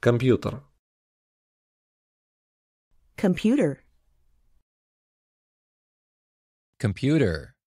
Компьютер. Computer. Computer.